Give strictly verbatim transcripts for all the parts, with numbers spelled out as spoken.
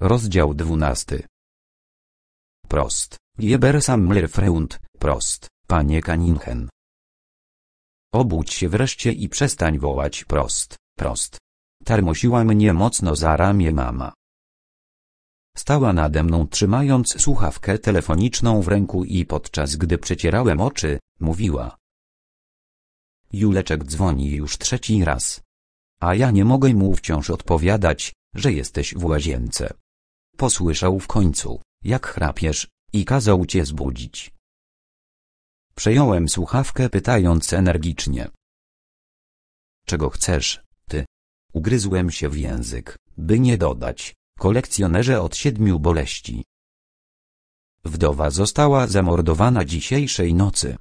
Rozdział dwunasty. Prost, Geber Sammler Freund, prost, panie Kaninchen. Obudź się wreszcie i przestań wołać prost, prost. Tarmosiła mnie mocno za ramię mama. Stała nade mną, trzymając słuchawkę telefoniczną w ręku, i podczas gdy przecierałem oczy, mówiła: Juleczek dzwoni już trzeci raz. A ja nie mogę mu wciąż odpowiadać, że jesteś w łazience. Posłyszał w końcu, jak chrapiesz, i kazał cię zbudzić. Przejąłem słuchawkę, pytając energicznie: Czego chcesz, ty? Ugryzłem się w język, by nie dodać: kolekcjonerze od siedmiu boleści. Wdowa została zamordowana dzisiejszej nocy.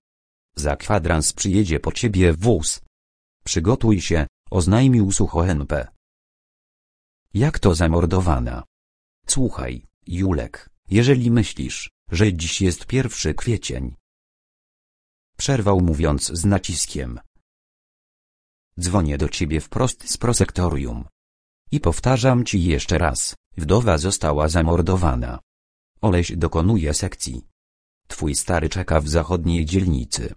Za kwadrans przyjedzie po ciebie wóz. Przygotuj się, oznajmił sucho N P. Jak to zamordowana? Słuchaj, Julek, jeżeli myślisz, że dziś jest pierwszy kwiecień. Przerwał, mówiąc z naciskiem. Dzwonię do ciebie wprost z prosektorium. I powtarzam ci jeszcze raz, wdowa została zamordowana. Oleś dokonuje sekcji. Twój stary czeka w zachodniej dzielnicy.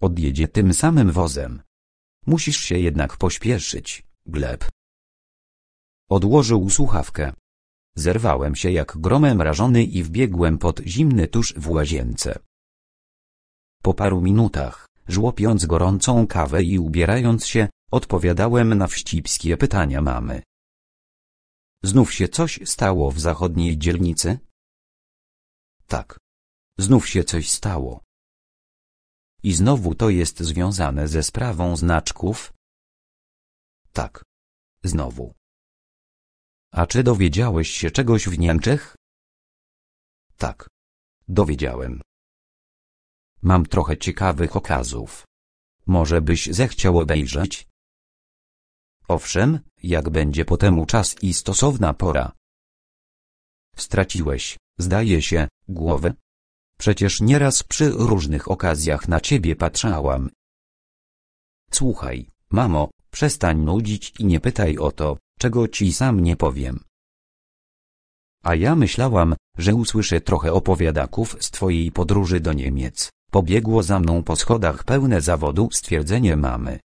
Odjedzie tym samym wozem. Musisz się jednak pośpieszyć, Gleb. Odłożył słuchawkę. Zerwałem się jak gromem rażony i wbiegłem pod zimny tusz w łazience. Po paru minutach, żłopiąc gorącą kawę i ubierając się, odpowiadałem na wścibskie pytania mamy. Znów się coś stało w zachodniej dzielnicy? Tak. Znów się coś stało. I znowu to jest związane ze sprawą znaczków? Tak. Znowu. A czy dowiedziałeś się czegoś w Niemczech? Tak. Dowiedziałem. Mam trochę ciekawych okazów. Może byś zechciał obejrzeć? Owszem, jak będzie po temu czas i stosowna pora. Straciłeś, zdaje się, głowę? Przecież nieraz przy różnych okazjach na ciebie patrzałam. Słuchaj, mamo, przestań nudzić i nie pytaj o to, czego ci sam nie powiem. A ja myślałam, że usłyszę trochę opowiadaków z twojej podróży do Niemiec. Pobiegło za mną po schodach pełne zawodu stwierdzenie mamy.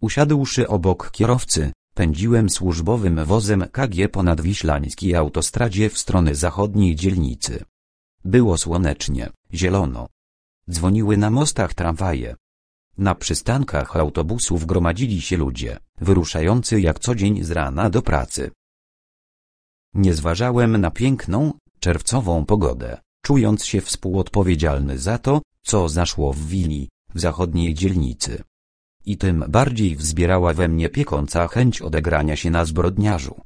Usiadłszy obok kierowcy, pędziłem służbowym wozem K G po nadwiślańskiej autostradzie w stronę zachodniej dzielnicy. Było słonecznie, zielono. Dzwoniły na mostach tramwaje. Na przystankach autobusów gromadzili się ludzie, wyruszający jak co dzień z rana do pracy. Nie zważałem na piękną, czerwcową pogodę, czując się współodpowiedzialny za to, co zaszło w willi, w zachodniej dzielnicy. I tym bardziej wzbierała we mnie piekąca chęć odegrania się na zbrodniarzu.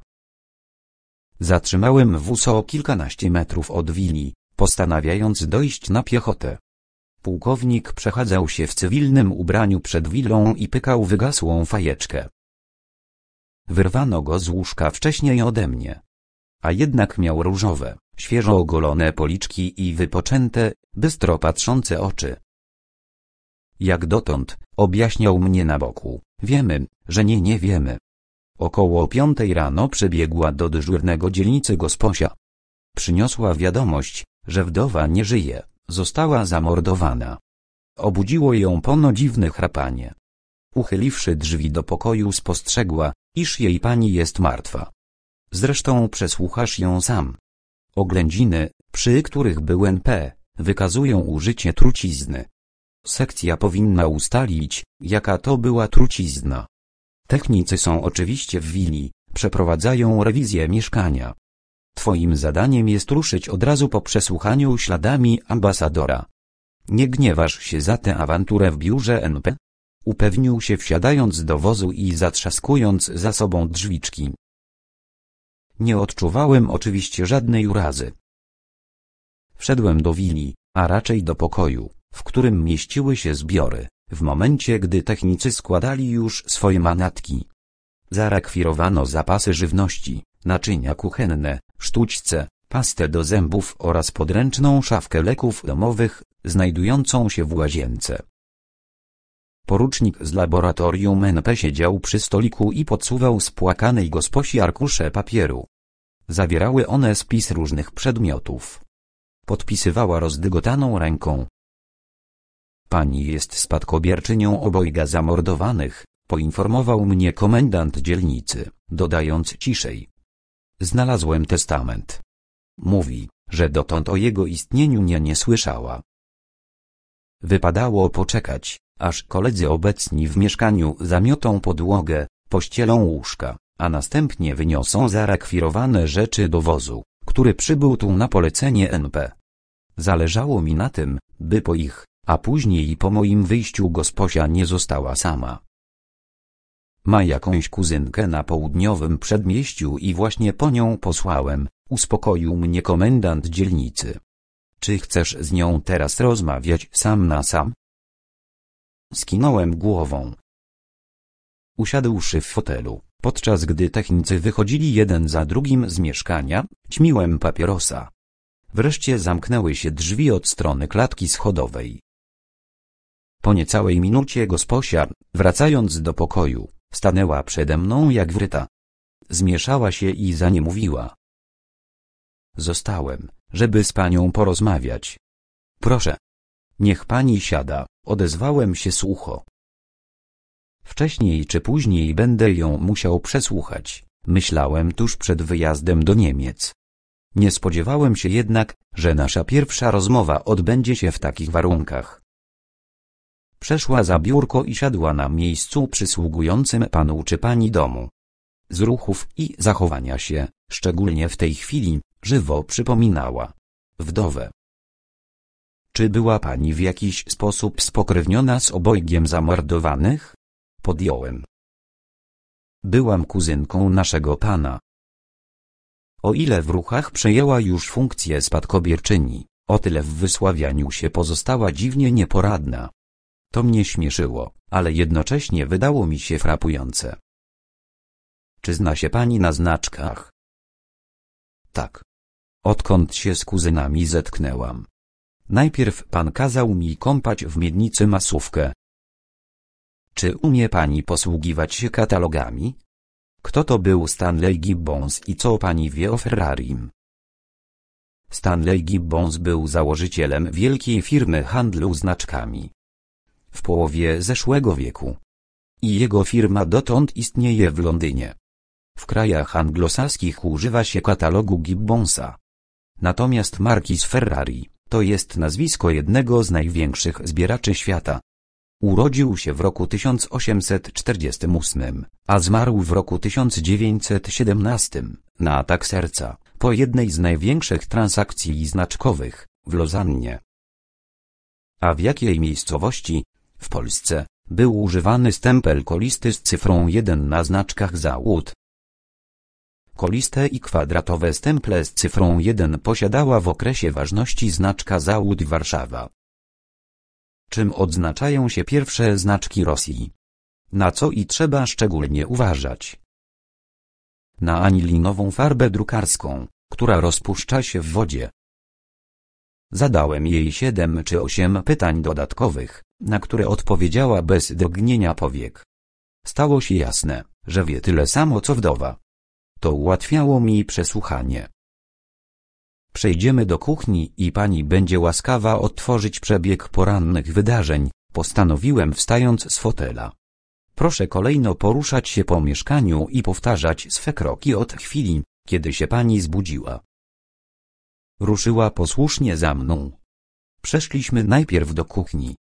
Zatrzymałem wóz o kilkanaście metrów od willi, postanawiając dojść na piechotę. Pułkownik przechadzał się w cywilnym ubraniu przed willą i pykał wygasłą fajeczkę. Wyrwano go z łóżka wcześniej ode mnie. A jednak miał różowe, świeżo ogolone policzki i wypoczęte, bystro patrzące oczy. Jak dotąd, objaśniał mnie na boku, wiemy, że nie nie wiemy. Około piątej rano przybiegła do dyżurnego dzielnicy gosposia. Przyniosła wiadomość, że wdowa nie żyje, została zamordowana. Obudziło ją pono dziwne chrapanie. Uchyliwszy drzwi do pokoju, spostrzegła, iż jej pani jest martwa. Zresztą przesłuchasz ją sam. Oględziny, przy których był N P, wykazują użycie trucizny. Sekcja powinna ustalić, jaka to była trucizna. Technicy są oczywiście w willi, przeprowadzają rewizję mieszkania. Twoim zadaniem jest ruszyć od razu po przesłuchaniu śladami ambasadora. Nie gniewasz się za tę awanturę w biurze N P? Upewnił się, wsiadając do wozu i zatrzaskując za sobą drzwiczki. Nie odczuwałem oczywiście żadnej urazy. Wszedłem do willi, a raczej do pokoju, w którym mieściły się zbiory, w momencie gdy technicy składali już swoje manatki. Zarekwirowano zapasy żywności, naczynia kuchenne, sztućce, pastę do zębów oraz podręczną szafkę leków domowych, znajdującą się w łazience. Porucznik z laboratorium N P siedział przy stoliku i podsuwał spłakanej gosposi arkusze papieru. Zawierały one spis różnych przedmiotów. Podpisywała rozdygotaną ręką. Pani jest spadkobierczynią obojga zamordowanych, poinformował mnie komendant dzielnicy, dodając ciszej. Znalazłem testament. Mówi, że dotąd o jego istnieniu nie, nie słyszała. Wypadało poczekać, aż koledzy obecni w mieszkaniu zamiotą podłogę, pościelą łóżka, a następnie wyniosą zarekwirowane rzeczy do wozu, który przybył tu na polecenie N P. Zależało mi na tym, by po ich, a później po moim wyjściu gosposia nie została sama. Ma jakąś kuzynkę na południowym przedmieściu i właśnie po nią posłałem, uspokoił mnie komendant dzielnicy. Czy chcesz z nią teraz rozmawiać sam na sam? Skinąłem głową. Usiadłszy w fotelu, podczas gdy technicy wychodzili jeden za drugim z mieszkania, ćmiłem papierosa. Wreszcie zamknęły się drzwi od strony klatki schodowej. Po niecałej minucie gosposia, wracając do pokoju, stanęła przede mną jak wryta. Zmieszała się i zaniemówiła. Zostałem, żeby z panią porozmawiać. Proszę. Niech pani siada, odezwałem się sucho. Wcześniej czy później będę ją musiał przesłuchać, myślałem tuż przed wyjazdem do Niemiec. Nie spodziewałem się jednak, że nasza pierwsza rozmowa odbędzie się w takich warunkach. Przeszła za biurko i siadła na miejscu przysługującym panu czy pani domu. Z ruchów i zachowania się, szczególnie w tej chwili, żywo przypominała wdowę. Czy była pani w jakiś sposób spokrewniona z obojgiem zamordowanych? Podjąłem. Byłam kuzynką naszego pana. O ile w ruchach przejęła już funkcję spadkobierczyni, o tyle w wysławianiu się pozostała dziwnie nieporadna. To mnie śmieszyło, ale jednocześnie wydało mi się frapujące. Czy zna się pani na znaczkach? Tak. Odkąd się z kuzynami zetknęłam. Najpierw pan kazał mi kąpać w miednicy masówkę. Czy umie pani posługiwać się katalogami? Kto to był Stanley Gibbons i co pani wie o Ferrarim? Stanley Gibbons był założycielem wielkiej firmy handlu znaczkami. W połowie zeszłego wieku. I jego firma dotąd istnieje w Londynie. W krajach anglosaskich używa się katalogu Gibbonsa. Natomiast Marquis Ferrari, to jest nazwisko jednego z największych zbieraczy świata. Urodził się w roku tysiąc osiemset czterdziestym ósmym, a zmarł w roku tysiąc dziewięćset siedemnastym, na atak serca, po jednej z największych transakcji znaczkowych, w Lozannie. A w jakiej miejscowości, w Polsce, był używany stempel kolisty z cyfrą jeden na znaczkach Za Łót? Koliste i kwadratowe stemple z cyfrą jeden posiadała w okresie ważności znaczka Za Łót Warszawa. Czym odznaczają się pierwsze znaczki Rosji? Na co i trzeba szczególnie uważać? Na anilinową farbę drukarską, która rozpuszcza się w wodzie. Zadałem jej siedem czy osiem pytań dodatkowych, na które odpowiedziała bez drgnienia powiek. Stało się jasne, że wie tyle samo co wdowa. To ułatwiało mi przesłuchanie. Przejdziemy do kuchni i pani będzie łaskawa odtworzyć przebieg porannych wydarzeń, postanowiłem wstając z fotela. Proszę kolejno poruszać się po mieszkaniu i powtarzać swe kroki od chwili, kiedy się pani zbudziła. Ruszyła posłusznie za mną. Przeszliśmy najpierw do kuchni.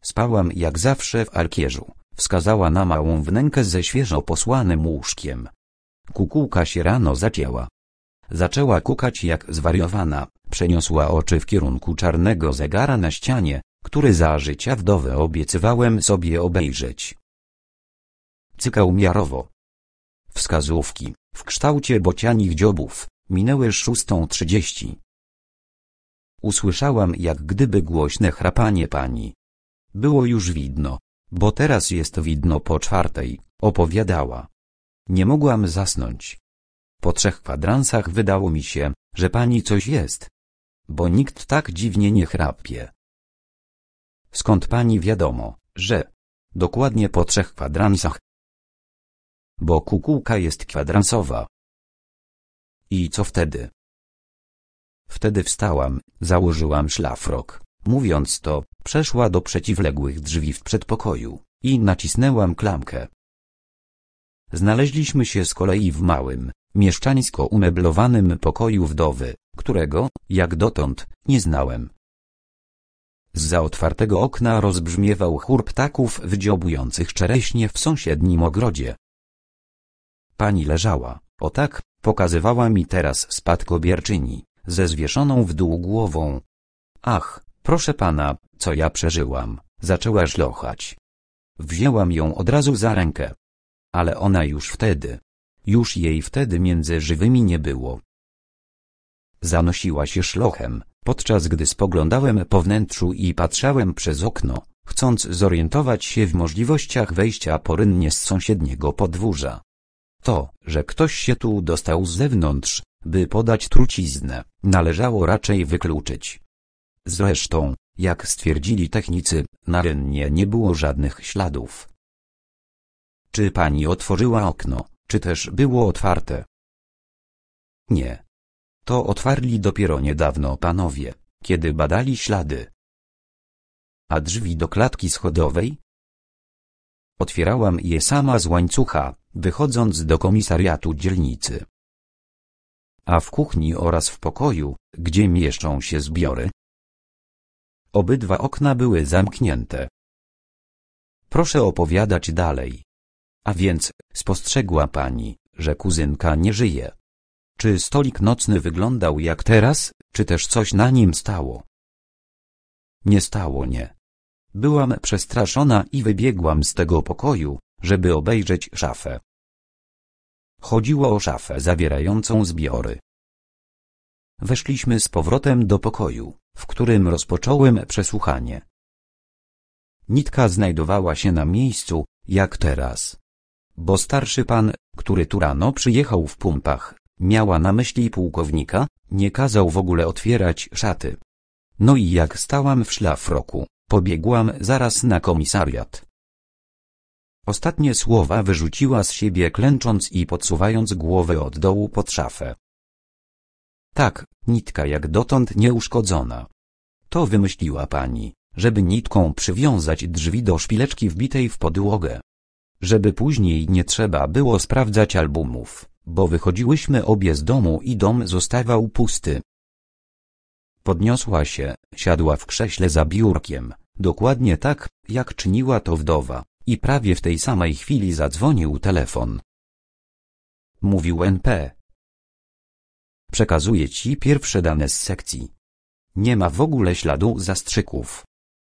Spałam jak zawsze w alkierzu, wskazała na małą wnękę ze świeżo posłanym łóżkiem. Kukułka się rano zacięła. Zaczęła kukać jak zwariowana, przeniosła oczy w kierunku czarnego zegara na ścianie, który za życia wdowy obiecywałem sobie obejrzeć. Cykał miarowo. Wskazówki, w kształcie bocianich dziobów, minęły szóstą trzydzieści. Usłyszałam jak gdyby głośne chrapanie pani. Było już widno, bo teraz jest widno po czwartej, opowiadała. Nie mogłam zasnąć. Po trzech kwadransach wydało mi się, że pani coś jest. Bo nikt tak dziwnie nie chrapie. Skąd pani wiadomo, że... Dokładnie po trzech kwadransach. Bo kukułka jest kwadransowa. I co wtedy? Wtedy wstałam, założyłam szlafrok, mówiąc to, przeszła do przeciwległych drzwi w przedpokoju i nacisnęłam klamkę. Znaleźliśmy się z kolei w małym, mieszczańsko umeblowanym pokoju wdowy, którego, jak dotąd, nie znałem. Zza otwartego okna rozbrzmiewał chór ptaków wydziobujących czereśnie w sąsiednim ogrodzie. Pani leżała, o tak, pokazywała mi teraz spadkobierczyni, ze zwieszoną w dół głową. Ach, proszę pana, co ja przeżyłam, zaczęła żlochać. Wzięłam ją od razu za rękę. Ale ona już wtedy, już jej wtedy między żywymi nie było. Zanosiła się szlochem, podczas gdy spoglądałem po wnętrzu i patrzałem przez okno, chcąc zorientować się w możliwościach wejścia porynnie z sąsiedniego podwórza. To, że ktoś się tu dostał z zewnątrz, by podać truciznę, należało raczej wykluczyć. Zresztą, jak stwierdzili technicy, na rynnie nie było żadnych śladów. Czy pani otworzyła okno, czy też było otwarte? Nie. To otwarli dopiero niedawno panowie, kiedy badali ślady. A drzwi do klatki schodowej? Otwierałam je sama z łańcucha, wychodząc do komisariatu dzielnicy. A w kuchni oraz w pokoju, gdzie mieszczą się zbiory? Obydwa okna były zamknięte. Proszę opowiadać dalej. A więc, spostrzegła pani, że kuzynka nie żyje. Czy stolik nocny wyglądał jak teraz, czy też coś na nim stało? Nie stało, nie. Byłam przestraszona i wybiegłam z tego pokoju, żeby obejrzeć szafę. Chodziło o szafę zawierającą zbiory. Weszliśmy z powrotem do pokoju, w którym rozpocząłem przesłuchanie. Nitka znajdowała się na miejscu, jak teraz. Bo starszy pan, który tu rano przyjechał w pumpach, miała na myśli pułkownika, nie kazał w ogóle otwierać szaty. No i jak stałam w szlafroku, pobiegłam zaraz na komisariat. Ostatnie słowa wyrzuciła z siebie klęcząc i podsuwając głowę od dołu pod szafę. Tak, nitka jak dotąd nieuszkodzona. To wymyśliła pani, żeby nitką przywiązać drzwi do szpileczki wbitej w podłogę. Żeby później nie trzeba było sprawdzać albumów, bo wychodziłyśmy obie z domu i dom zostawał pusty. Podniosła się, siadła w krześle za biurkiem, dokładnie tak, jak czyniła to wdowa, i prawie w tej samej chwili zadzwonił telefon. Mówił N P. Przekazuję ci pierwsze dane z sekcji. Nie ma w ogóle śladu zastrzyków.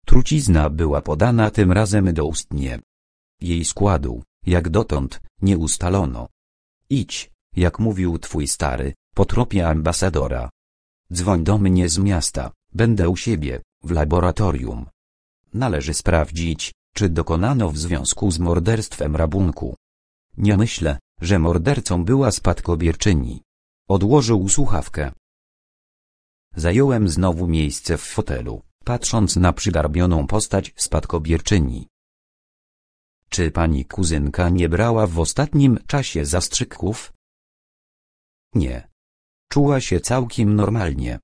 Trucizna była podana tym razem doustnie. Jej składu, jak dotąd, nie ustalono. Idź, jak mówił twój stary, po tropie ambasadora. Dzwoń do mnie z miasta, będę u siebie, w laboratorium. Należy sprawdzić, czy dokonano w związku z morderstwem rabunku. Nie myślę, że mordercą była spadkobierczyni. Odłożył słuchawkę. Zająłem znowu miejsce w fotelu, patrząc na przygarbioną postać spadkobierczyni. Czy pani kuzynka nie brała w ostatnim czasie zastrzyków? Nie. Czuła się całkiem normalnie.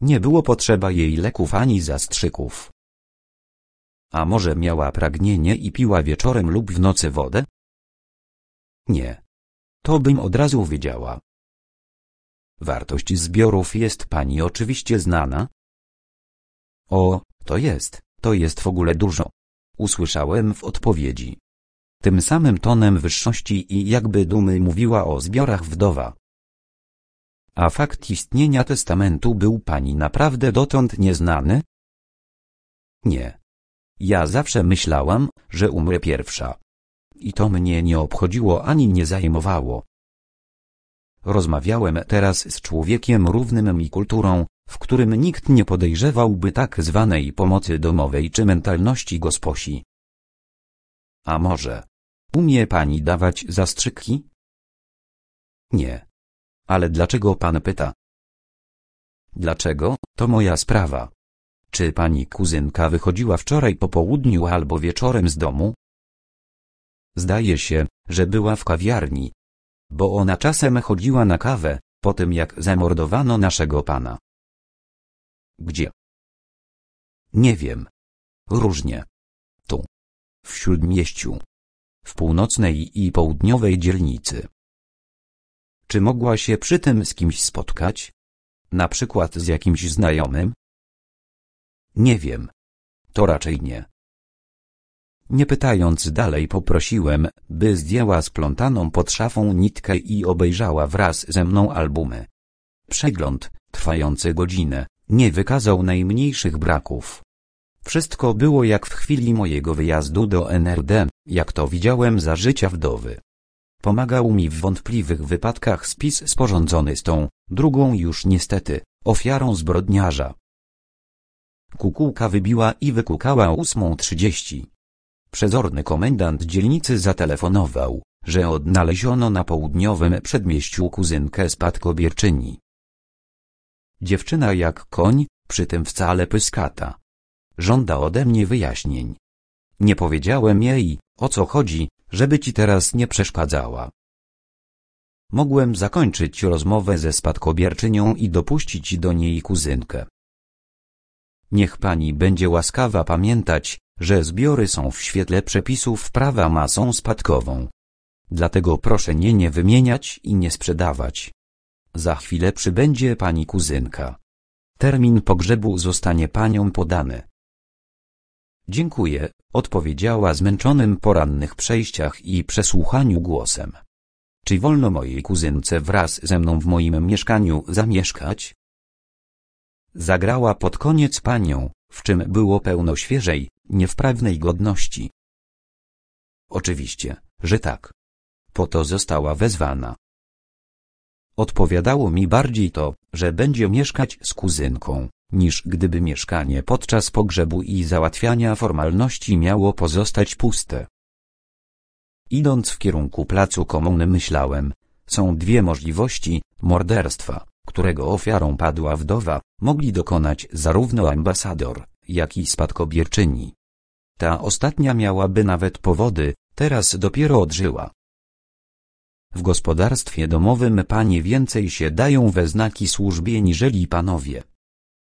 Nie było potrzeba jej leków ani zastrzyków. A może miała pragnienie i piła wieczorem lub w nocy wodę? Nie. To bym od razu wiedziała. Wartość zbiorów jest pani oczywiście znana? O, to jest, to jest w ogóle dużo. Usłyszałem w odpowiedzi. Tym samym tonem wyższości i jakby dumy mówiła o zbiorach wdowa. A fakt istnienia testamentu był pani naprawdę dotąd nieznany? Nie. Ja zawsze myślałam, że umrę pierwsza. I to mnie nie obchodziło ani nie zajmowało. Rozmawiałem teraz z człowiekiem równym mi kulturą, w którym nikt nie podejrzewałby tak zwanej pomocy domowej czy mentalności gosposi. A może umie pani dawać zastrzyki? Nie. Ale dlaczego pan pyta? Dlaczego, to moja sprawa. Czy pani kuzynka wychodziła wczoraj po południu albo wieczorem z domu? Zdaje się, że była w kawiarni. Bo ona czasem chodziła na kawę, po tym jak zamordowano naszego pana. Gdzie? Nie wiem. Różnie. Tu. W Śródmieściu. W północnej i południowej dzielnicy. Czy mogła się przy tym z kimś spotkać? Na przykład z jakimś znajomym? Nie wiem. To raczej nie. Nie pytając dalej poprosiłem, by zdjęła splątaną pod szafą nitkę i obejrzała wraz ze mną albumy. Przegląd, trwający godzinę, nie wykazał najmniejszych braków. Wszystko było jak w chwili mojego wyjazdu do N R D, jak to widziałem za życia wdowy. Pomagał mi w wątpliwych wypadkach spis sporządzony z tą, drugą już niestety, ofiarą zbrodniarza. Kukułka wybiła i wykukała ósmą trzydzieści. Przezorny komendant dzielnicy zatelefonował, że odnaleziono na południowym przedmieściu kuzynkę spadkobierczyni. Dziewczyna jak koń, przy tym wcale pyskata. Żąda ode mnie wyjaśnień. Nie powiedziałem jej, o co chodzi, żeby ci teraz nie przeszkadzała. Mogłem zakończyć rozmowę ze spadkobierczynią i dopuścić do niej kuzynkę. Niech pani będzie łaskawa pamiętać, że zbiory są w świetle przepisów prawa masą spadkową. Dlatego proszę nie nie wymieniać i nie sprzedawać. Za chwilę przybędzie pani kuzynka. Termin pogrzebu zostanie panią podany. Dziękuję, odpowiedziała zmęczonym po rannych przejściach i przesłuchaniu głosem. Czy wolno mojej kuzynce wraz ze mną w moim mieszkaniu zamieszkać? Zagrała pod koniec panią, w czym było pełno świeżej, niewprawnej godności. Oczywiście, że tak. Po to została wezwana. Odpowiadało mi bardziej to, że będzie mieszkać z kuzynką, niż gdyby mieszkanie podczas pogrzebu i załatwiania formalności miało pozostać puste. Idąc w kierunku placu Komuny myślałem, są dwie możliwości morderstwa, którego ofiarą padła wdowa, mogli dokonać zarówno ambasador, jak i spadkobierczyni. Ta ostatnia miałaby nawet powody, teraz dopiero odżyła. W gospodarstwie domowym panie więcej się dają we znaki służbie niżeli panowie.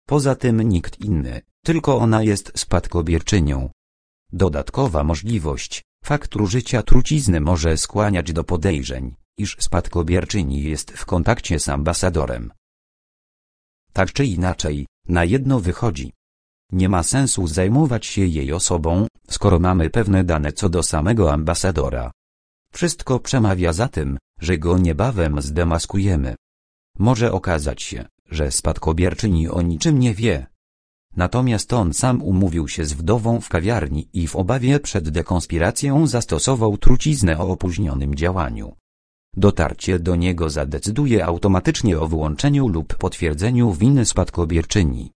Poza tym nikt inny, tylko ona jest spadkobierczynią. Dodatkowa możliwość, fakt użycia trucizny może skłaniać do podejrzeń, iż spadkobierczyni jest w kontakcie z ambasadorem. Tak czy inaczej, na jedno wychodzi. Nie ma sensu zajmować się jej osobą, skoro mamy pewne dane co do samego ambasadora. Wszystko przemawia za tym, że go niebawem zdemaskujemy. Może okazać się, że spadkobierczyni o niczym nie wie. Natomiast on sam umówił się z wdową w kawiarni i w obawie przed dekonspiracją zastosował truciznę o opóźnionym działaniu. Dotarcie do niego zadecyduje automatycznie o wyłączeniu lub potwierdzeniu winy spadkobierczyni.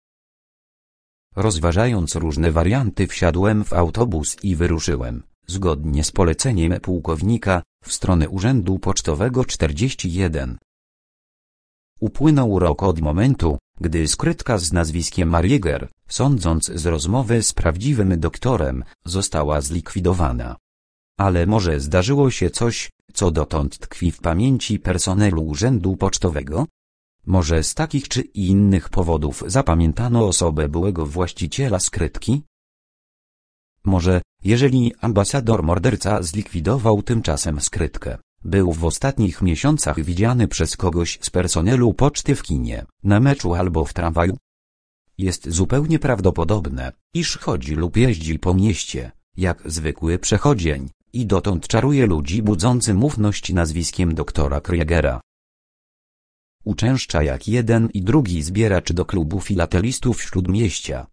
Rozważając różne warianty wsiadłem w autobus i wyruszyłem, zgodnie z poleceniem pułkownika, w stronę Urzędu Pocztowego czterdzieści jeden. Upłynął rok od momentu, gdy skrytka z nazwiskiem Marieger, sądząc z rozmowy z prawdziwym doktorem, została zlikwidowana. Ale może zdarzyło się coś, co dotąd tkwi w pamięci personelu Urzędu Pocztowego? Może z takich czy innych powodów zapamiętano osobę byłego właściciela skrytki? Może, jeżeli ambasador morderca zlikwidował tymczasem skrytkę, był w ostatnich miesiącach widziany przez kogoś z personelu poczty w kinie, na meczu albo w tramwaju? Jest zupełnie prawdopodobne, iż chodzi lub jeździ po mieście, jak zwykły przechodzień, i dotąd czaruje ludzi budzącym ufność nazwiskiem doktora Kriegera. Uczęszcza jak jeden i drugi zbieracz do klubu filatelistów Śródmieścia.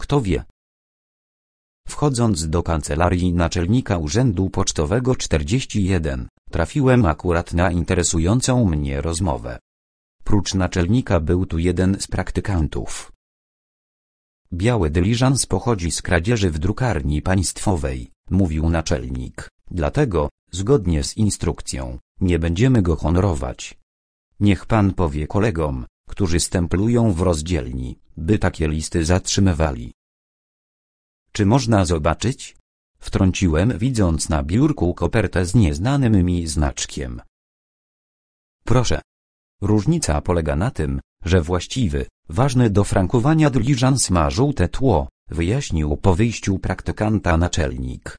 Kto wie? Wchodząc do kancelarii naczelnika Urzędu Pocztowego czterdzieści jeden, trafiłem akurat na interesującą mnie rozmowę. Prócz naczelnika był tu jeden z praktykantów. Biały dyliżans pochodzi z kradzieży w drukarni państwowej, mówił naczelnik, dlatego, zgodnie z instrukcją, nie będziemy go honorować. Niech pan powie kolegom, którzy stemplują w rozdzielni, by takie listy zatrzymywali. Czy można zobaczyć? Wtrąciłem, widząc na biurku kopertę z nieznanym mi znaczkiem. Proszę. Różnica polega na tym, że właściwy, ważny do frankowania dyliżans ma żółte tło, wyjaśnił po wyjściu praktykanta naczelnik.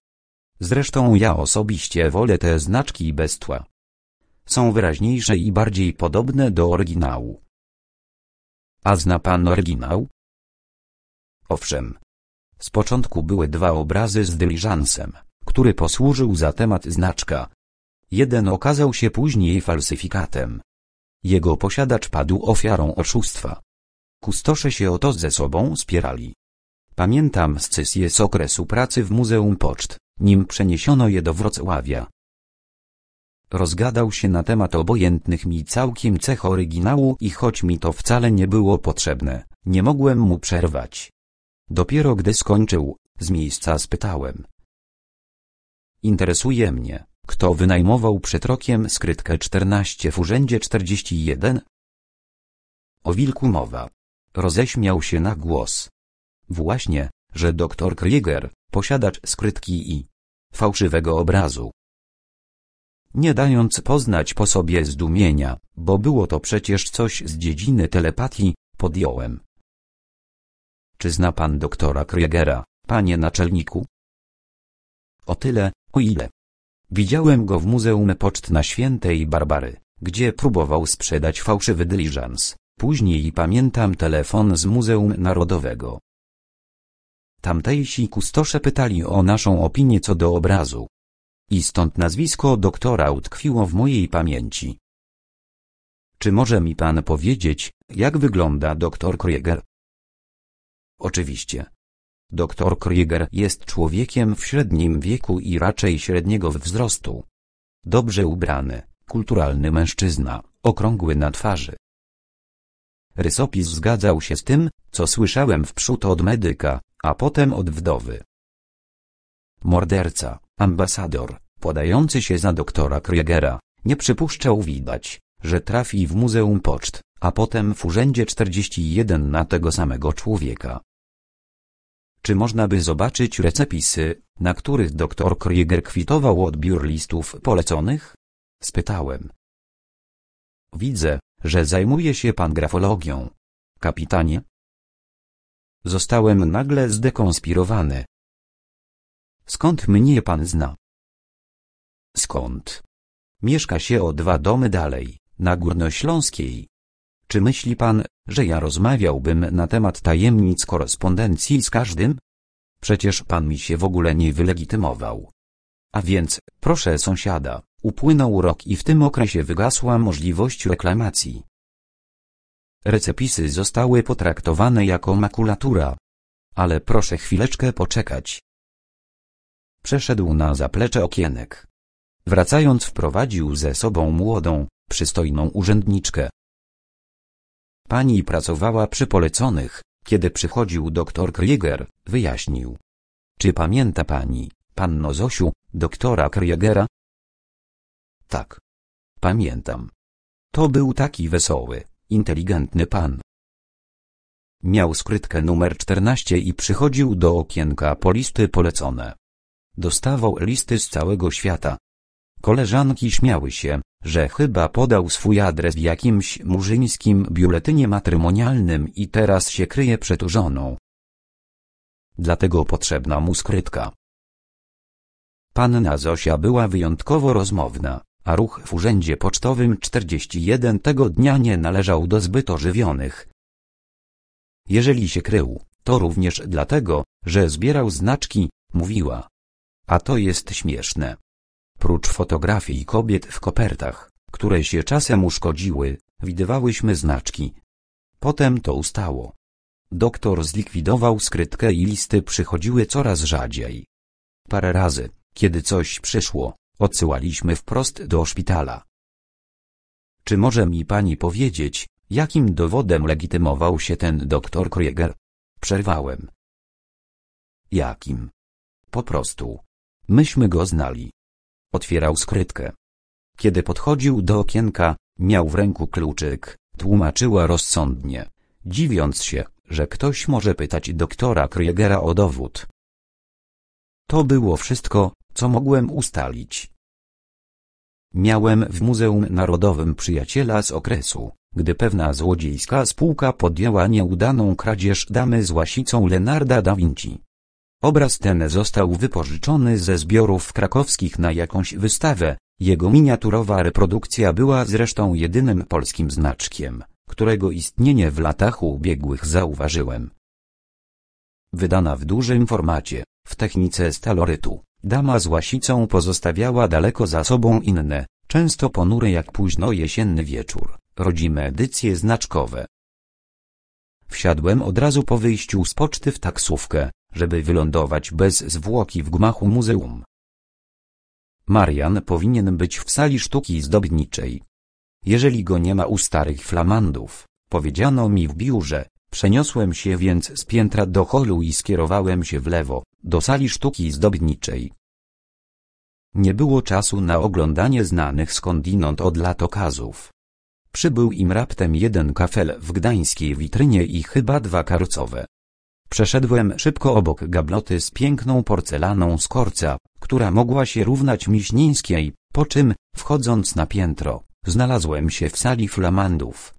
Zresztą ja osobiście wolę te znaczki bez tła. Są wyraźniejsze i bardziej podobne do oryginału. A zna pan oryginał? Owszem. Z początku były dwa obrazy z dyliżansem, który posłużył za temat znaczka. Jeden okazał się później falsyfikatem. Jego posiadacz padł ofiarą oszustwa. Kustosze się o to ze sobą spierali. Pamiętam scysję z okresu pracy w Muzeum Poczt, nim przeniesiono je do Wrocławia. Rozgadał się na temat obojętnych mi całkiem cech oryginału i choć mi to wcale nie było potrzebne, nie mogłem mu przerwać. Dopiero gdy skończył, z miejsca spytałem. Interesuje mnie, kto wynajmował przed rokiem skrytkę czternaście w Urzędzie czterdzieści jeden? O wilku mowa. Roześmiał się na głos. Właśnie, że doktor Krieger, posiadacz skrytki i fałszywego obrazu. Nie dając poznać po sobie zdumienia, bo było to przecież coś z dziedziny telepatii, podjąłem. Czy zna pan doktora Kriegera, panie naczelniku? O tyle, o ile. Widziałem go w Muzeum Poczt na Świętej Barbary, gdzie próbował sprzedać fałszywy dyliżans. Później pamiętam telefon z Muzeum Narodowego. Tamtejsi kustosze pytali o naszą opinię co do obrazu. I stąd nazwisko doktora utkwiło w mojej pamięci. Czy może mi pan powiedzieć, jak wygląda doktor Krieger? Oczywiście. Doktor Krieger jest człowiekiem w średnim wieku i raczej średniego wzrostu. Dobrze ubrany, kulturalny mężczyzna, okrągły na twarzy. Rysopis zgadzał się z tym, co słyszałem wprzód od medyka, a potem od wdowy. Morderca, ambasador, podający się za doktora Kriegera, nie przypuszczał widać, że trafi w Muzeum Poczt, a potem w Urzędzie czterdzieści jeden na tego samego człowieka. Czy można by zobaczyć recepisy, na których doktor Krieger kwitował odbiór listów poleconych? Spytałem. Widzę, że zajmuje się pan grafologią. Kapitanie? Zostałem nagle zdekonspirowany. Skąd mnie pan zna? Skąd? Mieszka się o dwa domy dalej, na Górnośląskiej. Czy myśli pan, że ja rozmawiałbym na temat tajemnic korespondencji z każdym? Przecież pan mi się w ogóle nie wylegitymował. A więc, proszę sąsiada, upłynął rok i w tym okresie wygasła możliwość reklamacji. Recepisy zostały potraktowane jako makulatura. Ale proszę chwileczkę poczekać. Przeszedł na zaplecze okienek. Wracając wprowadził ze sobą młodą, przystojną urzędniczkę. Pani pracowała przy poleconych, kiedy przychodził doktor Krieger, wyjaśnił. Czy pamięta pani, panno Zosiu, doktora Kriegera? Tak. Pamiętam. To był taki wesoły, inteligentny pan. Miał skrytkę numer czternaście i przychodził do okienka po listy polecone. Dostawał listy z całego świata. Koleżanki śmiały się, że chyba podał swój adres w jakimś murzyńskim biuletynie matrymonialnym i teraz się kryje przed żoną. Dlatego potrzebna mu skrytka. Panna Zosia była wyjątkowo rozmowna, a ruch w Urzędzie Pocztowym czterdzieści jeden tego dnia nie należał do zbyt ożywionych. Jeżeli się krył, to również dlatego, że zbierał znaczki, mówiła. A to jest śmieszne. Prócz fotografii kobiet w kopertach, które się czasem uszkodziły, widywałyśmy znaczki. Potem to ustało. Doktor zlikwidował skrytkę i listy przychodziły coraz rzadziej. Parę razy, kiedy coś przyszło, odsyłaliśmy wprost do szpitala. Czy może mi pani powiedzieć, jakim dowodem legitymował się ten doktor Krieger? Przerwałem. Jakim? Po prostu. Myśmy go znali. Otwierał skrytkę. Kiedy podchodził do okienka, miał w ręku kluczyk, tłumaczyła rozsądnie, dziwiąc się, że ktoś może pytać doktora Kriegera o dowód. To było wszystko, co mogłem ustalić. Miałem w Muzeum Narodowym przyjaciela z okresu, gdy pewna złodziejska spółka podjęła nieudaną kradzież damy z łasicą Leonarda da Vinci. Obraz ten został wypożyczony ze zbiorów krakowskich na jakąś wystawę, jego miniaturowa reprodukcja była zresztą jedynym polskim znaczkiem, którego istnienie w latach ubiegłych zauważyłem. Wydana w dużym formacie, w technice stalorytu, dama z łasicą pozostawiała daleko za sobą inne, często ponure jak późno jesienny wieczór, rodzime edycje znaczkowe. Wsiadłem od razu po wyjściu z poczty w taksówkę, żeby wylądować bez zwłoki w gmachu muzeum. Marian powinien być w sali sztuki zdobniczej. Jeżeli go nie ma u starych flamandów, powiedziano mi w biurze, przeniosłem się więc z piętra do holu i skierowałem się w lewo, do sali sztuki zdobniczej. Nie było czasu na oglądanie znanych skądinąd od lat okazów. Przybył im raptem jeden kafel w gdańskiej witrynie i chyba dwa karocowe. Przeszedłem szybko obok gabloty z piękną porcelaną z Korca, która mogła się równać miśnińskiej, po czym, wchodząc na piętro, znalazłem się w sali flamandów.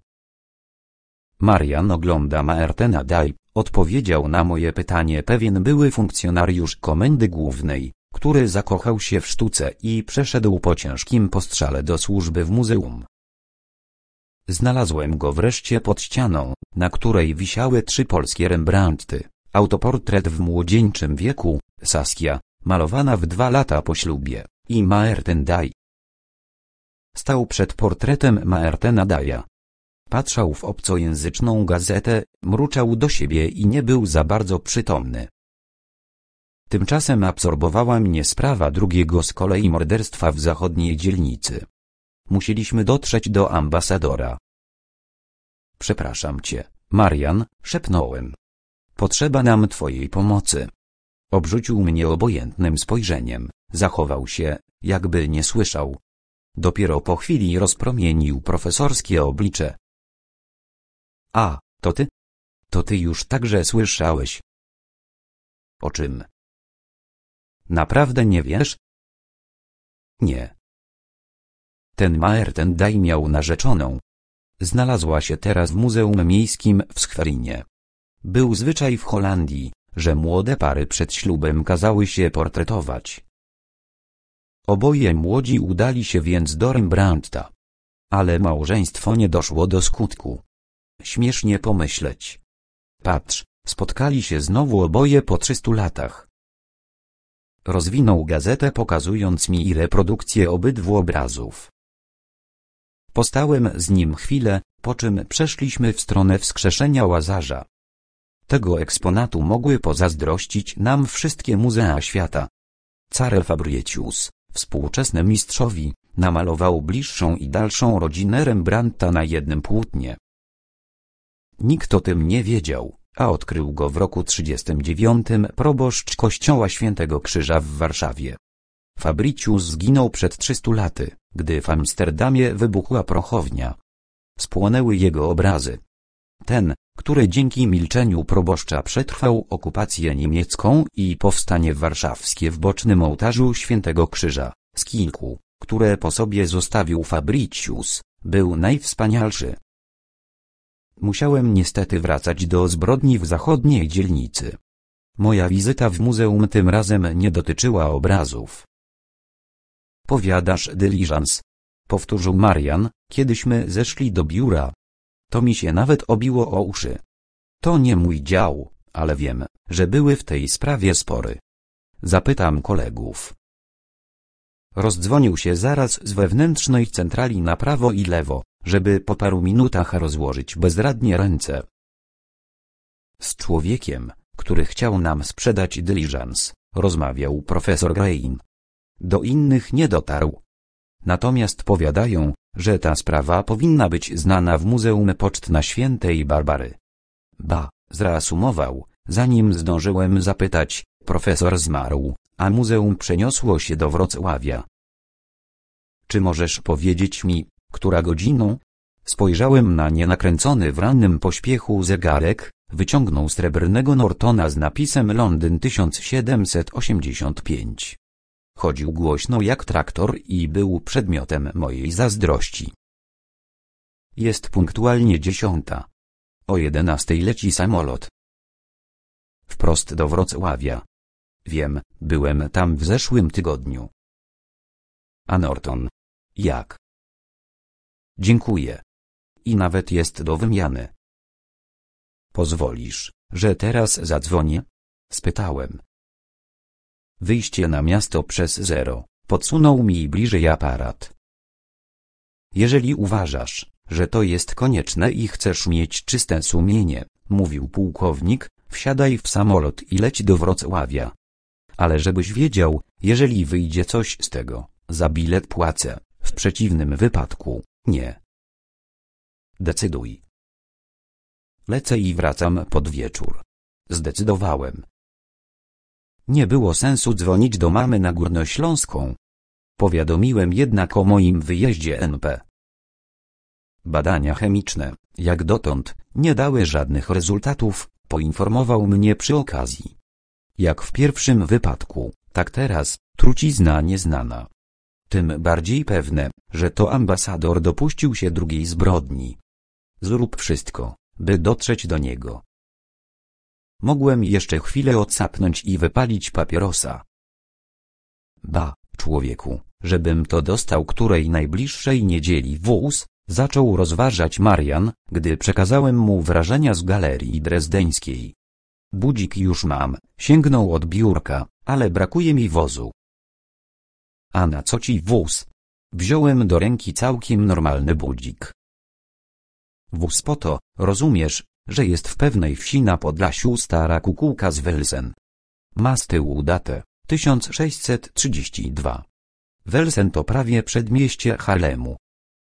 Marian ogląda Maertena Daey, odpowiedział na moje pytanie pewien były funkcjonariusz Komendy Głównej, który zakochał się w sztuce i przeszedł po ciężkim postrzale do służby w muzeum. Znalazłem go wreszcie pod ścianą, na której wisiały trzy polskie Rembrandty, autoportret w młodzieńczym wieku, Saskia, malowana w dwa lata po ślubie, i Maerten Daey. Stał przed portretem Maertena Daja. Patrzał w obcojęzyczną gazetę, mruczał do siebie i nie był za bardzo przytomny. Tymczasem absorbowała mnie sprawa drugiego z kolei morderstwa w zachodniej dzielnicy. Musieliśmy dotrzeć do ambasadora. Przepraszam cię, Marian, szepnąłem. Potrzeba nam twojej pomocy. Obrzucił mnie obojętnym spojrzeniem, zachował się, jakby nie słyszał. Dopiero po chwili rozpromienił profesorskie oblicze. A, to ty? To ty już także słyszałeś. O czym? Naprawdę nie wiesz? Nie. Ten Maerten Daey miał narzeczoną. Znalazła się teraz w Muzeum Miejskim w Schwerinie. Był zwyczaj w Holandii, że młode pary przed ślubem kazały się portretować. Oboje młodzi udali się więc do Rembrandta. Ale małżeństwo nie doszło do skutku. Śmiesznie pomyśleć. Patrz, spotkali się znowu oboje po trzystu latach. Rozwinął gazetę, pokazując mi reprodukcję obydwu obrazów. Postałem z nim chwilę, po czym przeszliśmy w stronę Wskrzeszenia Łazarza. Tego eksponatu mogły pozazdrościć nam wszystkie muzea świata. Carel Fabricius, współczesny mistrzowi, namalował bliższą i dalszą rodzinę Rembrandta na jednym płótnie. Nikt o tym nie wiedział, a odkrył go w roku tysiąc dziewięćset trzydziestym dziewiątym proboszcz kościoła Świętego Krzyża w Warszawie. Fabricius zginął przed trzystu laty, gdy w Amsterdamie wybuchła prochownia. Spłonęły jego obrazy. Ten, który dzięki milczeniu proboszcza przetrwał okupację niemiecką i powstanie warszawskie w bocznym ołtarzu Świętego Krzyża, z kilku, które po sobie zostawił Fabricius, był najwspanialszy. Musiałem niestety wracać do zbrodni w zachodniej dzielnicy. Moja wizyta w muzeum tym razem nie dotyczyła obrazów. Powiadasz dyliżans? Powtórzył Marian, kiedyśmy zeszli do biura. To mi się nawet obiło o uszy. To nie mój dział, ale wiem, że były w tej sprawie spory. Zapytam kolegów. Rozdzwonił się zaraz z wewnętrznej centrali na prawo i lewo, żeby po paru minutach rozłożyć bezradnie ręce. Z człowiekiem, który chciał nam sprzedać dyliżans, rozmawiał profesor Grein. Do innych nie dotarł. Natomiast powiadają, że ta sprawa powinna być znana w Muzeum Poczt na Świętej Barbary. Ba, zreasumował, zanim zdążyłem zapytać, profesor zmarł, a muzeum przeniosło się do Wrocławia. Czy możesz powiedzieć mi, która godziną? Spojrzałem na nienakręcony w rannym pośpiechu zegarek, wyciągnął srebrnego Nortona z napisem Londyn tysiąc siedemset osiemdziesiąt pięć. Chodził głośno jak traktor i był przedmiotem mojej zazdrości. Jest punktualnie dziesiąta. O jedenastej leci samolot. Wprost do Wrocławia. Wiem, byłem tam w zeszłym tygodniu. A Norton? Jak? Dziękuję. I nawet jest do wymiany. Pozwolisz, że teraz zadzwonię? Spytałem. Wyjście na miasto przez zero, podsunął mi bliżej aparat. Jeżeli uważasz, że to jest konieczne i chcesz mieć czyste sumienie, mówił pułkownik, wsiadaj w samolot i leć do Wrocławia. Ale żebyś wiedział, jeżeli wyjdzie coś z tego, za bilet płacę, w przeciwnym wypadku, nie. Decyduj. Lecę i wracam pod wieczór. Zdecydowałem. Nie było sensu dzwonić do mamy na Górnośląską. Powiadomiłem jednak o moim wyjeździe N P. Badania chemiczne, jak dotąd, nie dały żadnych rezultatów, poinformował mnie przy okazji. Jak w pierwszym wypadku, tak teraz, trucizna nieznana. Tym bardziej pewne, że to ambasador dopuścił się drugiej zbrodni. Zrób wszystko, by dotrzeć do niego. Mogłem jeszcze chwilę odsapnąć i wypalić papierosa. Ba, człowieku, żebym to dostał której najbliższej niedzieli wóz, zaczął rozważać Marian, gdy przekazałem mu wrażenia z galerii drezdeńskiej. Budzik już mam, sięgnął od biurka, ale brakuje mi wozu. A na co ci wóz? Wziąłem do ręki całkiem normalny budzik. Wóz po to, rozumiesz, że jest w pewnej wsi na Podlasiu stara kukułka z Welsen. Ma z tyłu datę tysiąc sześćset trzydzieści dwa. Welsen to prawie przedmieście Halemu.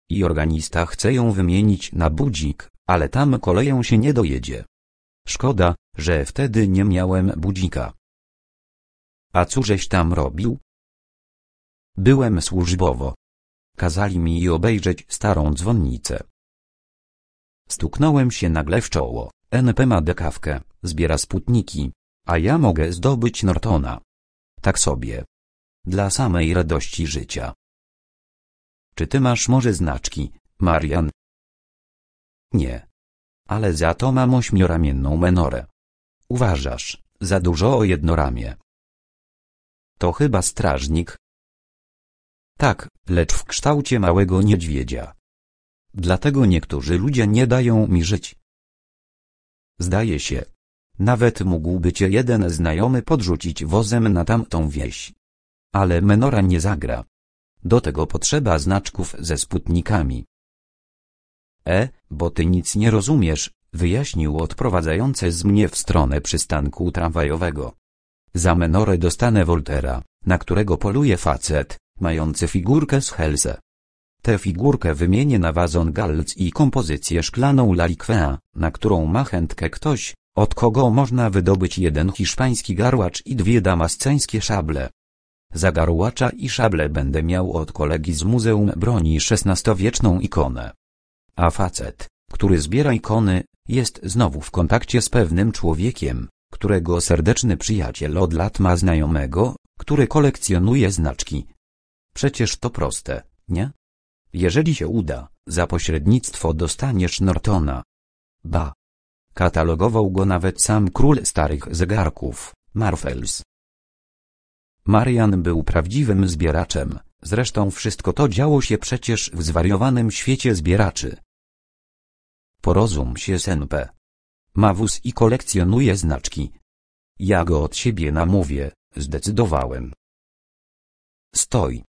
I organista chce ją wymienić na budzik, ale tam koleją się nie dojedzie. Szkoda, że wtedy nie miałem budzika. A cóżeś tam robił? Byłem służbowo. Kazali mi obejrzeć starą dzwonnicę. Stuknąłem się nagle w czoło. N P ma dekawkę, zbiera sputniki, a ja mogę zdobyć Nortona. Tak sobie. Dla samej radości życia. Czy ty masz może znaczki, Marian? Nie. Ale za to mam ośmioramienną menorę. Uważasz, za dużo o jednoramię. To chyba strażnik. Tak, lecz w kształcie małego niedźwiedzia. Dlatego niektórzy ludzie nie dają mi żyć. Zdaje się. Nawet mógłby cię jeden znajomy podrzucić wozem na tamtą wieś. Ale menora nie zagra. Do tego potrzeba znaczków ze sputnikami. E, bo ty nic nie rozumiesz, wyjaśnił odprowadzający z mnie w stronę przystanku tramwajowego. Za menorę dostanę Woltera, na którego poluje facet, mający figurkę z Helze. Tę figurkę wymienię na wazon Galc i kompozycję szklaną Lalikwea, na którą ma chętkę ktoś, od kogo można wydobyć jeden hiszpański garłacz i dwie damasceńskie szable. Za garłacza i szable będę miał od kolegi z Muzeum Broni szesnastowieczną ikonę. A facet, który zbiera ikony, jest znowu w kontakcie z pewnym człowiekiem, którego serdeczny przyjaciel od lat ma znajomego, który kolekcjonuje znaczki. Przecież to proste, nie? Jeżeli się uda, za pośrednictwo dostaniesz Nortona. Ba. Katalogował go nawet sam król starych zegarków, Marfels. Marian był prawdziwym zbieraczem, zresztą wszystko to działo się przecież w zwariowanym świecie zbieraczy. Porozum się z N P. Ma wóz i kolekcjonuje znaczki. Ja go od siebie namówię, zdecydowałem. Stoi.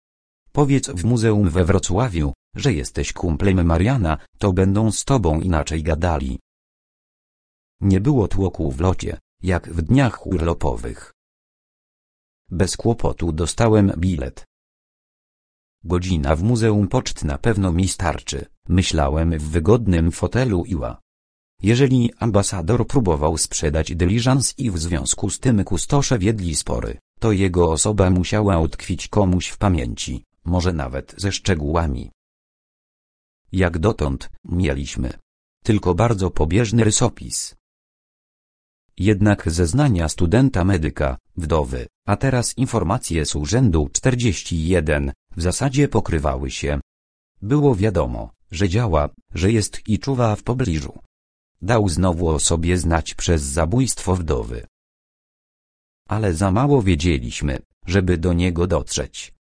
Powiedz w muzeum we Wrocławiu, że jesteś kumplem Mariana, to będą z tobą inaczej gadali. Nie było tłoku w locie, jak w dniach urlopowych. Bez kłopotu dostałem bilet. Godzina w Muzeum Poczt na pewno mi starczy, myślałem w wygodnym fotelu Iła. Jeżeli ambasador próbował sprzedać dyliżans i w związku z tym kustosze wiedli spory, to jego osoba musiała utkwić komuś w pamięci, może nawet ze szczegółami. Jak dotąd, mieliśmy tylko bardzo pobieżny rysopis. Jednak zeznania studenta medyka, wdowy, a teraz informacje z Urzędu czterdzieści jeden, w zasadzie pokrywały się. Było wiadomo, że działa, że jest i czuwa w pobliżu. Dał znowu o sobie znać przez zabójstwo wdowy. Ale za mało wiedzieliśmy, żeby do niego dotrzeć.